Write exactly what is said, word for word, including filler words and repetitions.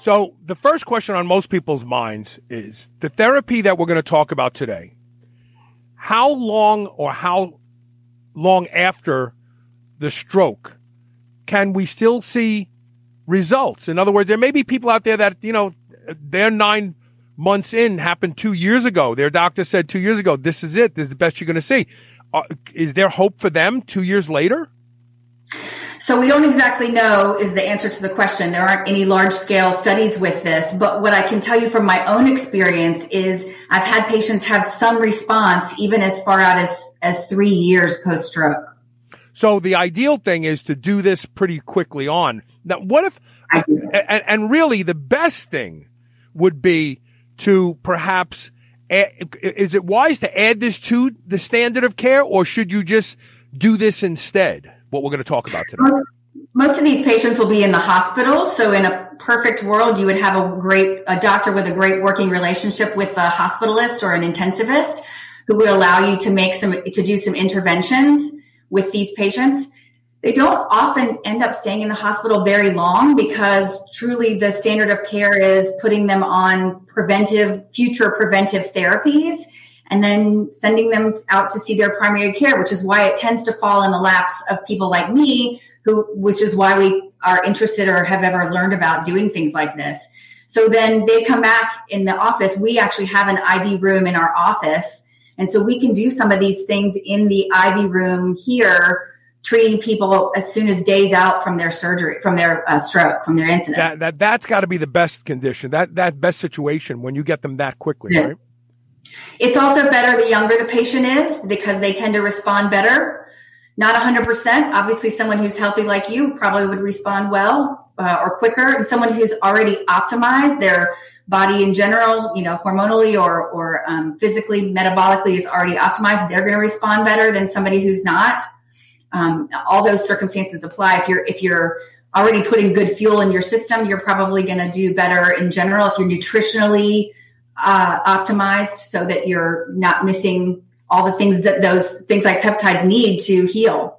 So the first question on most people's minds is the therapy that we're going to talk about today. How long or how long after the stroke can we still see results? In other words, there may be people out there that, you know, they're nine months in, happened two years ago. Their doctor said two years ago, this is it. This is the best you're going to see. Uh, is there hope for them two years later? So we don't exactly know is the answer to the question. There aren't any large scale studies with this, but what I can tell you from my own experience is I've had patients have some response even as far out as, as three years post-stroke. So the ideal thing is to do this pretty quickly on. Now, what if, and, and really the best thing would be to perhaps, add, is it wise to add this to the standard of care, or should you just do this instead? What we're going to talk about today. Most of these patients will be in the hospital. So in a perfect world, you would have a great a doctor with a great working relationship with a hospitalist or an intensivist who would allow you to make some, to do some interventions with these patients. They don't often end up staying in the hospital very long because truly the standard of care is putting them on preventive, future preventive therapies and then sending them out to see their primary care, which is why it tends to fall in the laps of people like me, who, which is why we are interested or have ever learned about doing things like this. So then they come back in the office. We actually have an I V room in our office. And so we can do some of these things in the I V room here, treating people as soon as days out from their surgery, from their uh, stroke, from their incident. That, that, that's got to be the best condition, that, that best situation when you get them that quickly, yeah. Right? It's also better the younger the patient is because they tend to respond better. Not one hundred percent. Obviously, someone who's healthy like you probably would respond well uh, or quicker. And someone who's already optimized their body in general, you know, hormonally or, or um, physically, metabolically is already optimized. They're going to respond better than somebody who's not. Um, all those circumstances apply. If you're if you're already putting good fuel in your system, you're probably going to do better in general. If you're nutritionally Uh, optimized so that you're not missing all the things that those things like peptides need to heal.